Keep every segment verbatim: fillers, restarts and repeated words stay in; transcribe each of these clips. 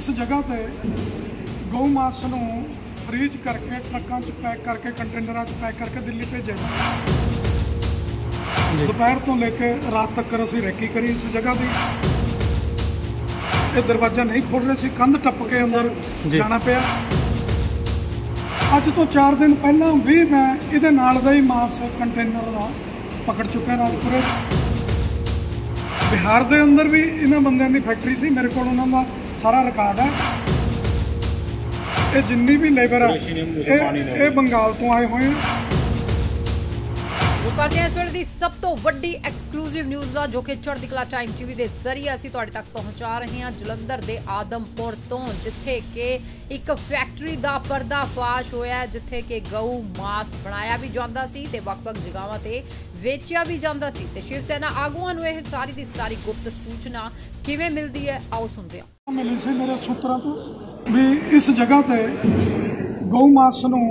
इस जगह पर गौ मास को फ्रीज करके ट्रकों च पैक करके कंटेनर च पैक करके दिल्ली भेजे। दोपहर तो लेके रात तक असी रेकी करी इस जगह की। ये दरवाजा नहीं खोल रहे थे, कंध टप के अंदर जाना पिया। अज तो चार दिन पहला भी मैं ये नाल दा ही मास कंटेनर का पकड़ चुका राजपुरे। बिहार के अंदर भी इन्होंने बंदों की फैक्ट्री सी, मेरे को उन्हों का सारा रिकॉर्ड है। ये जिन्नी भी लेबर है ये बंगाल तो आए हुए हैं। ਕਰਦੇ ਹਾਂ ਇਸ ਵੇਲੇ ਦੀ ਸਭ ਤੋਂ ਵੱਡੀ ਐਕਸਕਲੂਸਿਵ ਨਿਊਜ਼ ਦਾ, ਜੋ ਕਿ ਚੜ੍ਹਦੀਕਲਾ ਟਾਈਮ ਟੀਵੀ ਦੇ ਜ਼ਰੀਏ ਅਸੀਂ ਤੁਹਾਡੇ ਤੱਕ ਪਹੁੰਚਾ ਰਹੇ ਹਾਂ। ਜਲੰਧਰ ਦੇ ਆਦਮਪੁਰ ਤੋਂ ਜਿੱਥੇ ਕਿ ਇੱਕ ਫੈਕਟਰੀ ਦਾ ਪਰਦਾਫਾਸ਼ ਹੋਇਆ, ਜਿੱਥੇ ਕਿ ਗਊ ਮਾਸ ਬਣਾਇਆ ਵੀ ਜਾਂਦਾ ਸੀ ਤੇ ਵੱਖ-ਵੱਖ ਜਗ੍ਹਾਵਾਂ ਤੇ ਵੇਚਿਆ ਵੀ ਜਾਂਦਾ ਸੀ। ਤੇ ਸ਼ਿਵ ਸੈਨਾ ਆਗੂਆਂ ਨੂੰ ਇਹ ਸਾਰੀ ਦੀ ਸਾਰੀ ਗੁਪਤ ਸੂਚਨਾ ਕਿਵੇਂ ਮਿਲਦੀ ਹੈ, ਆਓ ਸੁਣਦੇ ਹਾਂ। ਮੈਨੂੰ ਸੀ ਮੇਰੇ ਸੂਤਰਾਂ ਤੋਂ ਵੀ ਇਸ ਜਗ੍ਹਾ ਤੇ ਗਊ ਮਾਸ ਨੂੰ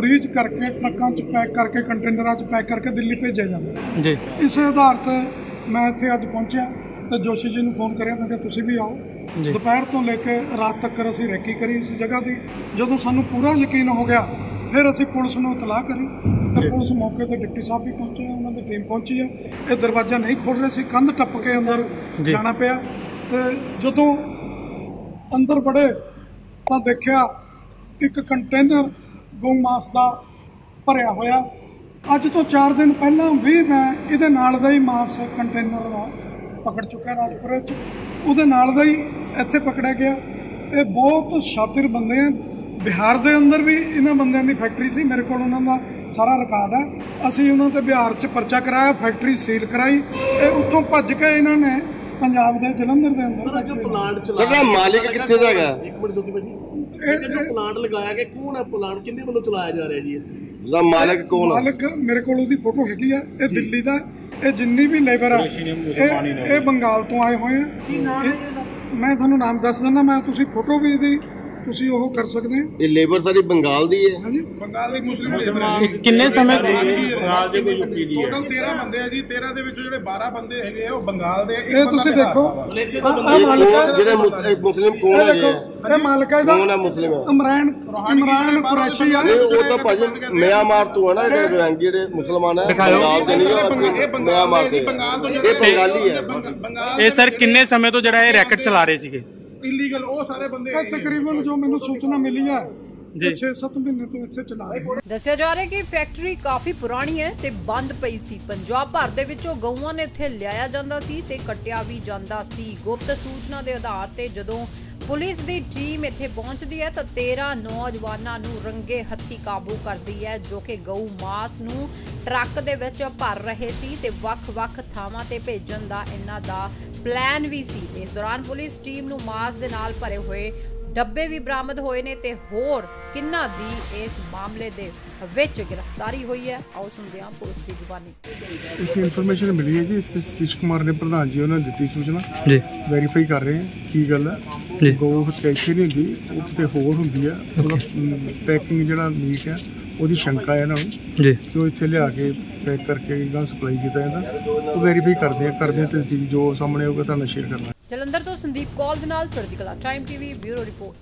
फ्रीज करके ट्रकों च पैक करके कंटेनर च पैक करके दिल्ली भेजे जाते जी। इस आधार पर मैं इतने अज पहुँचा तो जोशी जी ने फोन करें, मैं क्या तुम भी आओ। दोपहर तो लेके रात तक असी रेकी करी इस जगह की। जो सूँ पूरा यकीन हो गया फिर असी पुलिस को इतलाह करी। तो पुलिस मौके पर डिप्टी साहब भी पहुंचे, उन्होंने टीम पहुंची है। ये दरवाजा नहीं खोल रहे थे, कंध टप के अंदर जाना पिया। तो जो अंदर बड़े तो देखा एक कंटेनर गौ मास का भरया होया। अज तो चार दिन पहला भी मैं ये नाल दा ही मास कंटेनर का पकड़ चुका राजपुरे। उहदे नाल दा ही इत्थे पकड़िया गया। ये बहुत शातिर बंदे हैं, बिहार के अंदर भी इन्हां बंदों की फैक्ट्री सी, मेरे को उन्हां दा सारा रिकॉर्ड है। असी उन्हां ते बिहार च परचा कराया, फैक्ट्री सील कराई। ये उत्थों भज के इन्हां ने पंजाब दे जलंधर के अंदर मालिक कित्थे दा है, प्लांट लगाया गया। कौन है प्लांट, किंदे वालों चलाया जा रहा है जी? जिसका मालिक कौन है? मालिक मेरे को उसकी फोटो हैगी है। ये दिल्ली का, ये जिन्नी भी लेबर है ये बंगाल तो आए हुए हैं। मैं तुहानू नाम दस दिना, मैं तुसी फोटो भी दी तुसी ओह कर सकते हैं। ये लेबर सारी बंगाल दी है हां जी, बंगाल दी मुस्लिम लेबर है। कितने समय बंगाल दे कोई यूपी दी है? टोटल तेरह बंदे है जी। तेरह दे विचों जेडे बारह बंदे हैगे आ ओह बंगाल दे। ये तुसी देखो जेडे मुस्लिम कौन है? ये मालिक है कौन है मुस्लिम? इमरान इमरान कुरैशी है। ओह तो भाजी म्यांमार तो है ना, ये रोहिंग्या जेडे मुसलमान है बंगाल दे नहीं, ये म्यांमार दे ये बंगाली है। ए सर कितने समय तो जेडा ये रैकेट चला रहे सीगे इलीगल ओ सारे बंदे? तकरीबन जो मैंने सूचना मिली है छह सत महीने तो इत्थे चला रहे। दस्या जा रहा है कि फैक्ट्री काफ़ी पुरानी है ते बंद पई सी। पंजाब भर दे विचों गऊआं ने इत्थे लिआया जांदा सी ते कट्टिया भी जांदा सी। गुप्त सूचना के आधार ते जदों पुलिस की टीम इत्थे पहुंचती है तो तेरह नौजवानों नू रंगे हत्थी काबू करती है, जो कि गऊ मास नू ट्रक दे विच भर रहे सी ते वख-वख थावां ते भेजण दा इन्हां दा प्लान भी सी। इस दौरान पुलिस टीम नू मास दे नाल भरे होए डब्बे भी बरामद होए ने ते होर किन्ना दी इस मामले दे विच गिरफ्तारी हुई है। आओ सुनदे हां पुलिस दी जुबानी। एक इन्फॉर्मेशन मिली है जी, सतीश कुमार ने प्रधान जी उन्होंने दी सूचना जी, वेरीफाई कर रहे हैं की गल है। गौ हत्या इतनी नहीं होंगी, उससे होर होंगी है। पैकिंग जो मीट है वो शंका है ना जो इतने लिया के पैक करके गां सप्लाई किया जाता, वेरीफाई करते हैं करते हैं तस्दीक जो सामने होगा तो शेयर करना। जलंधर तो संदीप कौल, चढ़दी कला टाइम टीवी ब्यूरो रिपोर्ट।